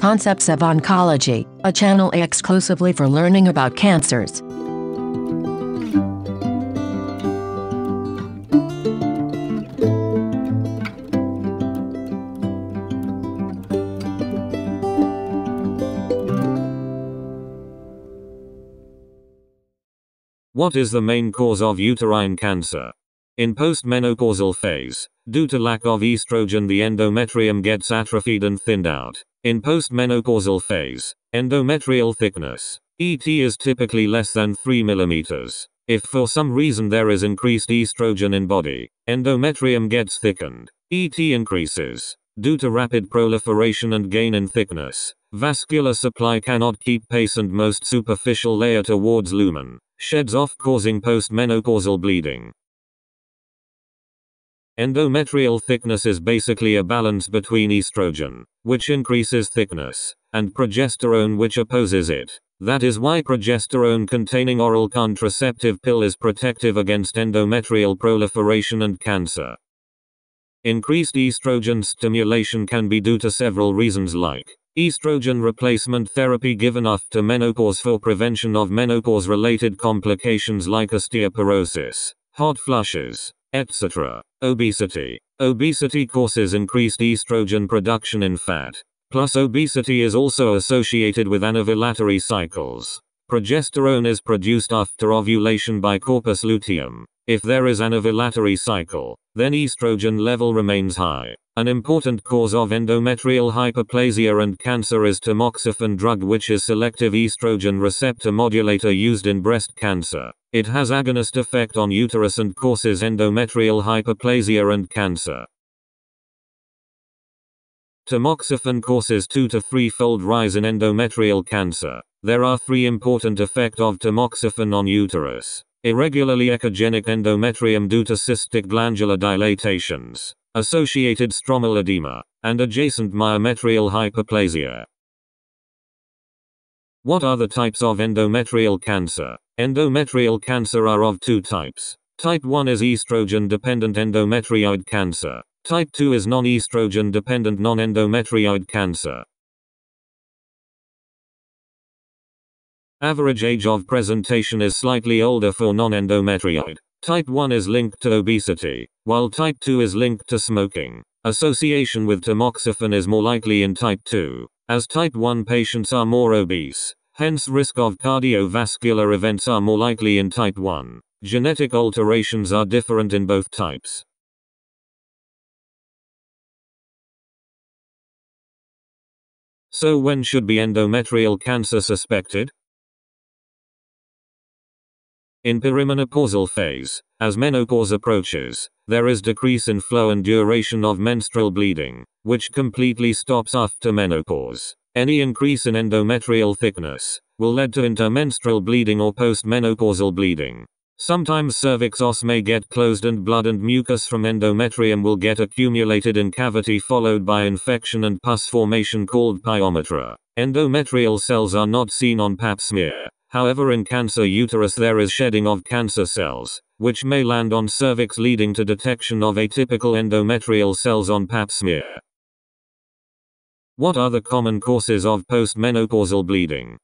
Concepts of Oncology, a channel exclusively for learning about cancers. What is the main cause of uterine cancer? In postmenopausal phase, due to lack of estrogen, the endometrium gets atrophied and thinned out. In postmenopausal phase, endometrial thickness, PET, is typically less than 3 mm. If for some reason there is increased estrogen in body, endometrium gets thickened. PET increases. Due to rapid proliferation and gain in thickness, vascular supply cannot keep pace and most superficial layer towards lumen sheds off, causing postmenopausal bleeding. Endometrial thickness is basically a balance between estrogen, which increases thickness, and progesterone, which opposes it. That is why progesterone-containing oral contraceptive pill is protective against endometrial proliferation and cancer. Increased estrogen stimulation can be due to several reasons like estrogen replacement therapy given after menopause for prevention of menopause-related complications like osteoporosis, hot flushes, etc. Obesity. Obesity causes increased estrogen production in fat. Plus, obesity is also associated with anovulatory cycles. Progesterone is produced after ovulation by corpus luteum. If there is anovulatory cycle, then estrogen level remains high. An important cause of endometrial hyperplasia and cancer is tamoxifen drug, which is selective estrogen receptor modulator used in breast cancer. It has agonist effect on uterus and causes endometrial hyperplasia and cancer. Tamoxifen causes 2- to 3-fold rise in endometrial cancer. There are 3 important effects of tamoxifen on uterus. Irregularly echogenic endometrium due to cystic glandular dilatations, associated stromal edema, and adjacent myometrial hyperplasia. What are the types of endometrial cancer? Endometrial cancer are of 2 types. Type 1 is estrogen-dependent endometrioid cancer. Type 2 is non-estrogen-dependent non-endometrioid cancer. Average age of presentation is slightly older for non-endometrioid. Type 1 is linked to obesity, while type 2 is linked to smoking. Association with tamoxifen is more likely in type 2, as type 1 patients are more obese, hence risk of cardiovascular events are more likely in type 1. Genetic alterations are different in both types. So when should be endometrial cancer suspected? In perimenopausal phase, as menopause approaches, there is decrease in flow and duration of menstrual bleeding, which completely stops after menopause. Any increase in endometrial thickness will lead to intermenstrual bleeding or postmenopausal bleeding. Sometimes cervix os may get closed and blood and mucus from endometrium will get accumulated in cavity, followed by infection and pus formation called pyometra. Endometrial cells are not seen on pap smear. However, in cancer uterus there is shedding of cancer cells, which may land on cervix, leading to detection of atypical endometrial cells on pap smear. What are the common causes of postmenopausal bleeding?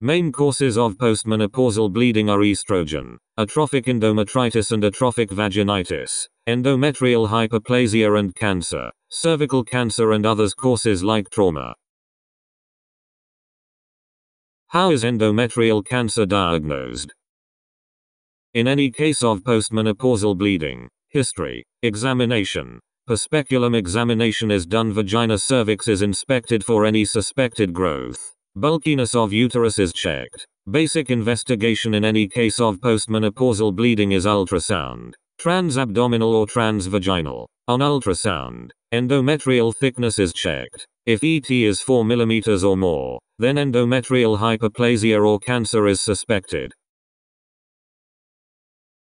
Main causes of postmenopausal bleeding are estrogen, atrophic endometritis and atrophic vaginitis, endometrial hyperplasia and cancer, cervical cancer and others, causes like trauma. How is endometrial cancer diagnosed? In any case of postmenopausal bleeding, history, examination, pespeculum examination is done, vagina cervix is inspected for any suspected growth, bulkiness of uterus is checked, basic investigation in any case of postmenopausal bleeding is ultrasound, transabdominal or transvaginal. On ultrasound, endometrial thickness is checked. If ET is 4 mm or more, then endometrial hyperplasia or cancer is suspected.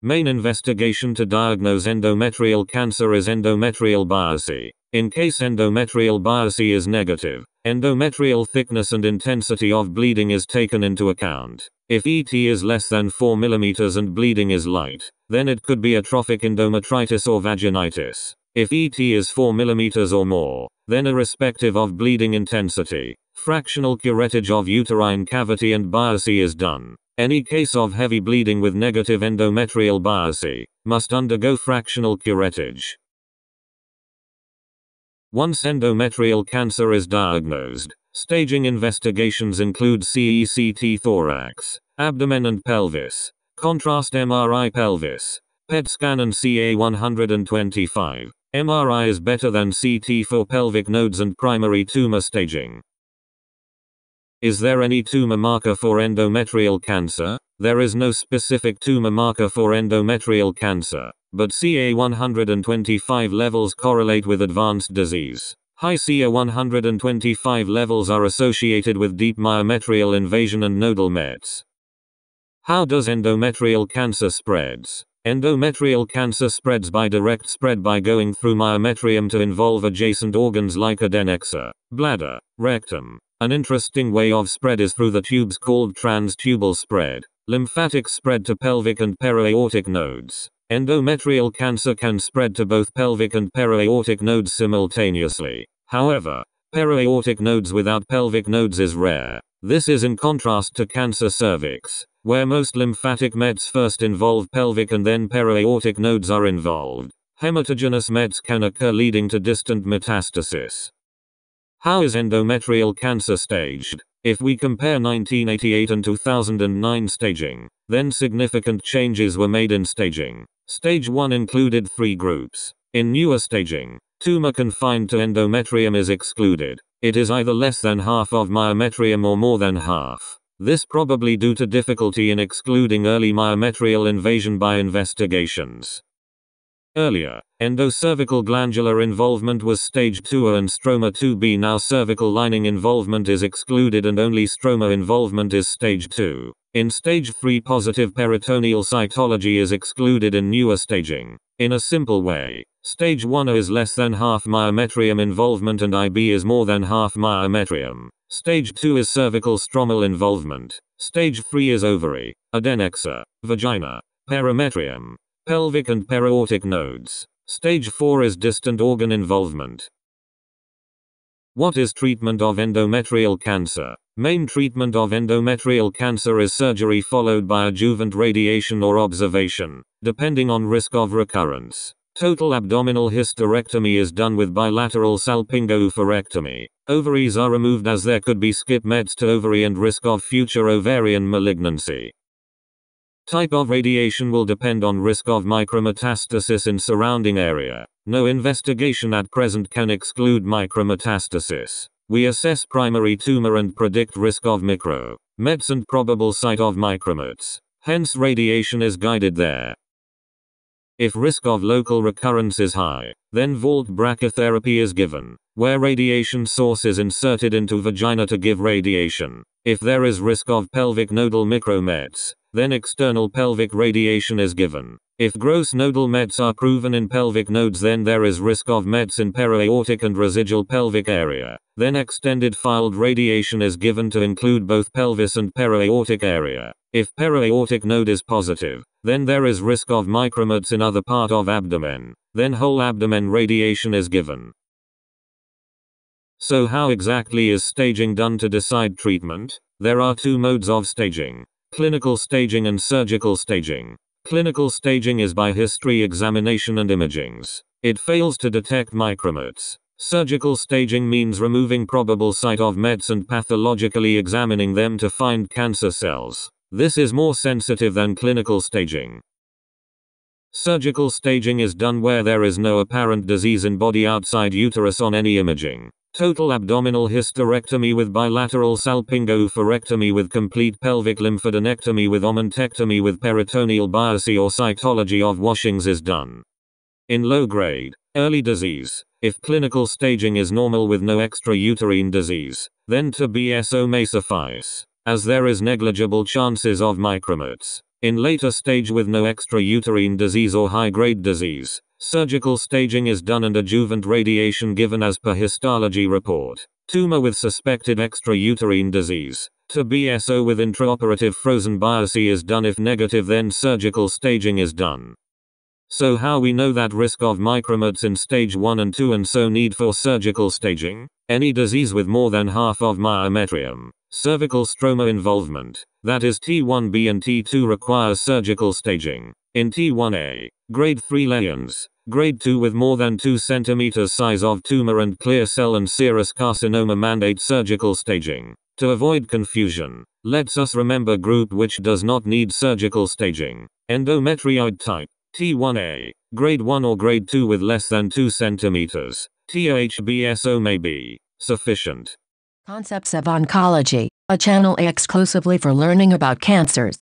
Main investigation to diagnose endometrial cancer is endometrial biopsy. In case endometrial biopsy is negative, endometrial thickness and intensity of bleeding is taken into account. If ET is less than 4 mm and bleeding is light, then it could be atrophic endometritis or vaginitis. If ET is 4 mm or more, then irrespective of bleeding intensity, fractional curettage of uterine cavity and biopsy is done. Any case of heavy bleeding with negative endometrial biopsy must undergo fractional curettage. Once endometrial cancer is diagnosed, staging investigations include CECT thorax, abdomen and pelvis, contrast MRI pelvis, PET scan and CA-125. MRI is better than CT for pelvic nodes and primary tumor staging. Is there any tumor marker for endometrial cancer? There is no specific tumor marker for endometrial cancer, but CA-125 levels correlate with advanced disease. High CA-125 levels are associated with deep myometrial invasion and nodal mets. How does endometrial cancer spreads? Endometrial cancer spreads by direct spread by going through myometrium to involve adjacent organs like adenexa, bladder, rectum. An interesting way of spread is through the tubes called transtubal spread, lymphatic spread to pelvic and periaortic nodes. Endometrial cancer can spread to both pelvic and periaortic nodes simultaneously. However, periaortic nodes without pelvic nodes is rare. This is in contrast to cancer cervix, where most lymphatic mets first involve pelvic and then periaortic nodes are involved. Hematogenous mets can occur leading to distant metastasis. How is endometrial cancer staged? If we compare 1988 and 2009 staging, then significant changes were made in staging. Stage 1 included 3 groups. In newer staging, tumor confined to endometrium is excluded. It is either less than half of myometrium or more than half. This probably due to difficulty in excluding early myometrial invasion by investigations. Earlier, endocervical glandular involvement was stage 2A and stroma 2B. Now cervical lining involvement is excluded and only stroma involvement is stage 2. In stage 3, positive peritoneal cytology is excluded in newer staging. In a simple way, stage 1A is less than half myometrium involvement and IB is more than half myometrium. Stage 2 is cervical stromal involvement. Stage 3 is ovary, adenexa, vagina, perimetrium, pelvic and periaortic nodes. Stage 4 is distant organ involvement. What is treatment of endometrial cancer? Main treatment of endometrial cancer is surgery followed by adjuvant radiation or observation, depending on risk of recurrence. Total abdominal hysterectomy is done with bilateral salpingo-oophorectomy. Ovaries are removed as there could be skip mets to ovary and risk of future ovarian malignancy. Type of radiation will depend on risk of micrometastasis in surrounding area. No investigation at present can exclude micrometastasis. We assess primary tumor and predict risk of micromets and probable site of micromets. Hence radiation is guided there. If risk of local recurrence is high, then vault brachytherapy is given, where radiation source is inserted into vagina to give radiation. If there is risk of pelvic nodal micromets, then external pelvic radiation is given. If gross nodal mets are proven in pelvic nodes, then there is risk of mets in periaortic and residual pelvic area. Then extended filed radiation is given to include both pelvis and periaortic area. If periaortic node is positive, then there is risk of micromets in other part of abdomen. Then whole abdomen radiation is given. So how exactly is staging done to decide treatment? There are 2 modes of staging: clinical staging and surgical staging. Clinical staging is by history examination and imagings. It fails to detect micromets. Surgical staging means removing probable site of mets and pathologically examining them to find cancer cells. This is more sensitive than clinical staging. Surgical staging is done where there is no apparent disease in body outside uterus on any imaging. Total abdominal hysterectomy with bilateral salpingo-oophorectomy with complete pelvic lymphadenectomy with omentectomy with peritoneal biopsy or cytology of washings is done. In low-grade, early disease, if clinical staging is normal with no extrauterine disease, then TBSO may suffice, as there is negligible chances of micromets. In later stage with no extrauterine disease or high-grade disease, surgical staging is done and adjuvant radiation given as per histology report. Tumor with suspected extrauterine disease, TBSO with intraoperative frozen biopsy is done. If negative, then surgical staging is done. So how we know that risk of micromedes in stage 1 and 2 and so need for surgical staging? Any disease with more than half of myometrium, cervical stroma involvement, that is T1b and T2 requires surgical staging. In T1a, grade 3 lesions, grade 2 with more than 2 cm size of tumor and clear cell and serous carcinoma mandate surgical staging. To avoid confusion, let's us remember group which does not need surgical staging. Endometrioid type. T1a, grade 1 or grade 2 with less than 2 cm. TBSO may be sufficient. Concepts of Oncology, a channel exclusively for learning about cancers.